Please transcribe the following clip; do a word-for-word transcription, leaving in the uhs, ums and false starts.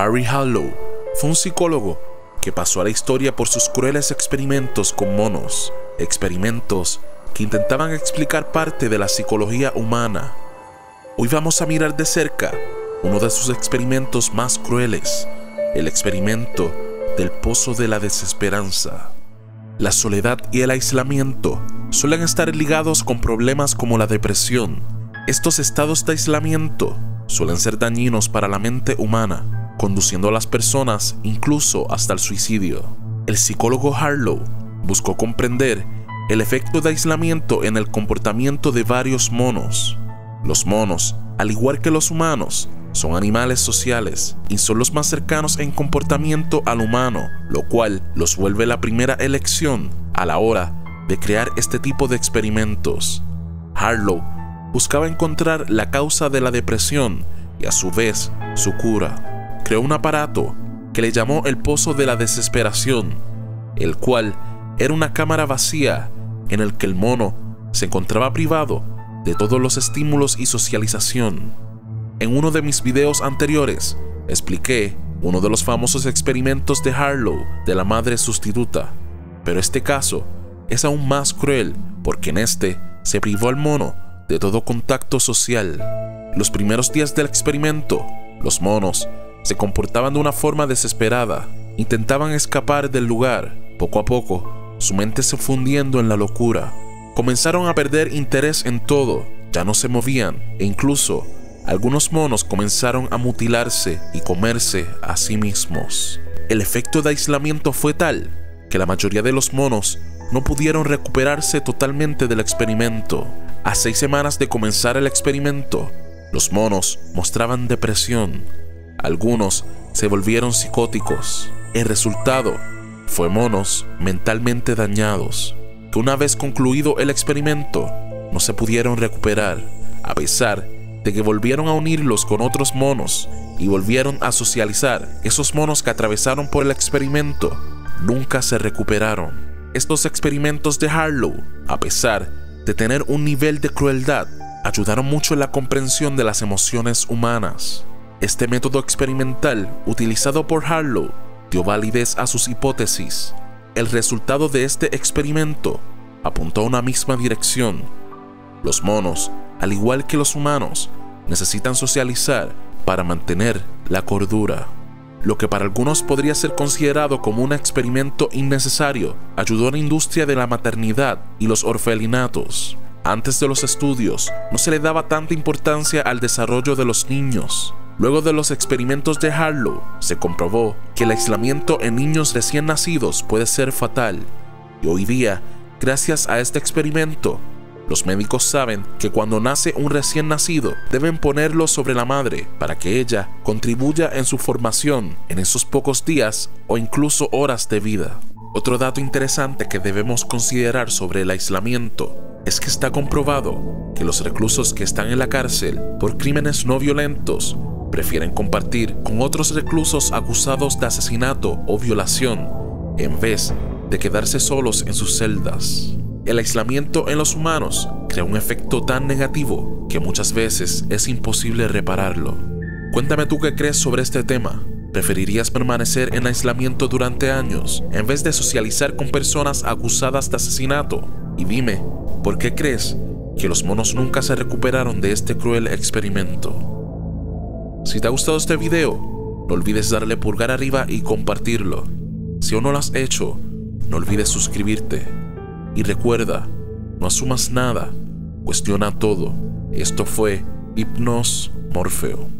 Harry Harlow fue un psicólogo que pasó a la historia por sus crueles experimentos con monos, experimentos que intentaban explicar parte de la psicología humana. Hoy vamos a mirar de cerca uno de sus experimentos más crueles, el experimento del Pozo de la Desesperanza. La soledad y el aislamiento suelen estar ligados con problemas como la depresión. Estos estados de aislamiento suelen ser dañinos para la mente humana, conduciendo a las personas incluso hasta el suicidio. El psicólogo Harlow buscó comprender el efecto de aislamiento en el comportamiento de varios monos. Los monos, al igual que los humanos, son animales sociales y son los más cercanos en comportamiento al humano, lo cual los vuelve la primera elección a la hora de crear este tipo de experimentos. Harlow buscaba encontrar la causa de la depresión y a su vez su cura. Creó un aparato que le llamó el Pozo de la Desesperación, el cual era una cámara vacía en el que el mono se encontraba privado de todos los estímulos y socialización. En uno de mis videos anteriores, expliqué uno de los famosos experimentos de Harlow de la madre sustituta, pero este caso es aún más cruel porque en este se privó al mono de todo contacto social. Los primeros días del experimento, los monos se comportaban de una forma desesperada, intentaban escapar del lugar. Poco a poco, su mente se fue hundiendo en la locura. Comenzaron a perder interés en todo, ya no se movían e incluso algunos monos comenzaron a mutilarse y comerse a sí mismos. El efecto de aislamiento fue tal que la mayoría de los monos no pudieron recuperarse totalmente del experimento. A seis semanas de comenzar el experimento, los monos mostraban depresión. Algunos se volvieron psicóticos. El resultado fue monos mentalmente dañados, que una vez concluido el experimento, no se pudieron recuperar, a pesar de de que volvieron a unirlos con otros monos y volvieron a socializar. Esos monos que atravesaron por el experimento nunca se recuperaron. Estos experimentos de Harlow, a pesar de tener un nivel de crueldad, ayudaron mucho en la comprensión de las emociones humanas. Este método experimental utilizado por Harlow dio validez a sus hipótesis. El resultado de este experimento apuntó a una misma dirección. Los monos, al igual que los humanos, necesitan socializar para mantener la cordura. Lo que para algunos podría ser considerado como un experimento innecesario, ayudó a la industria de la maternidad y los orfelinatos. Antes de los estudios, no se le daba tanta importancia al desarrollo de los niños. Luego de los experimentos de Harlow, se comprobó que el aislamiento en niños recién nacidos puede ser fatal. Y hoy día, gracias a este experimento, los médicos saben que cuando nace un recién nacido, deben ponerlo sobre la madre para que ella contribuya en su formación en esos pocos días o incluso horas de vida. Otro dato interesante que debemos considerar sobre el aislamiento es que está comprobado que los reclusos que están en la cárcel por crímenes no violentos prefieren compartir con otros reclusos acusados de asesinato o violación en vez de quedarse solos en sus celdas. El aislamiento en los humanos crea un efecto tan negativo que muchas veces es imposible repararlo. Cuéntame tú qué crees sobre este tema. ¿Preferirías permanecer en aislamiento durante años en vez de socializar con personas acusadas de asesinato? Y dime, ¿por qué crees que los monos nunca se recuperaron de este cruel experimento? Si te ha gustado este video, no olvides darle pulgar arriba y compartirlo. Si aún no lo has hecho, no olvides suscribirte. Y recuerda, no asumas nada, cuestiona todo. Esto fue Hypnos Morfeo.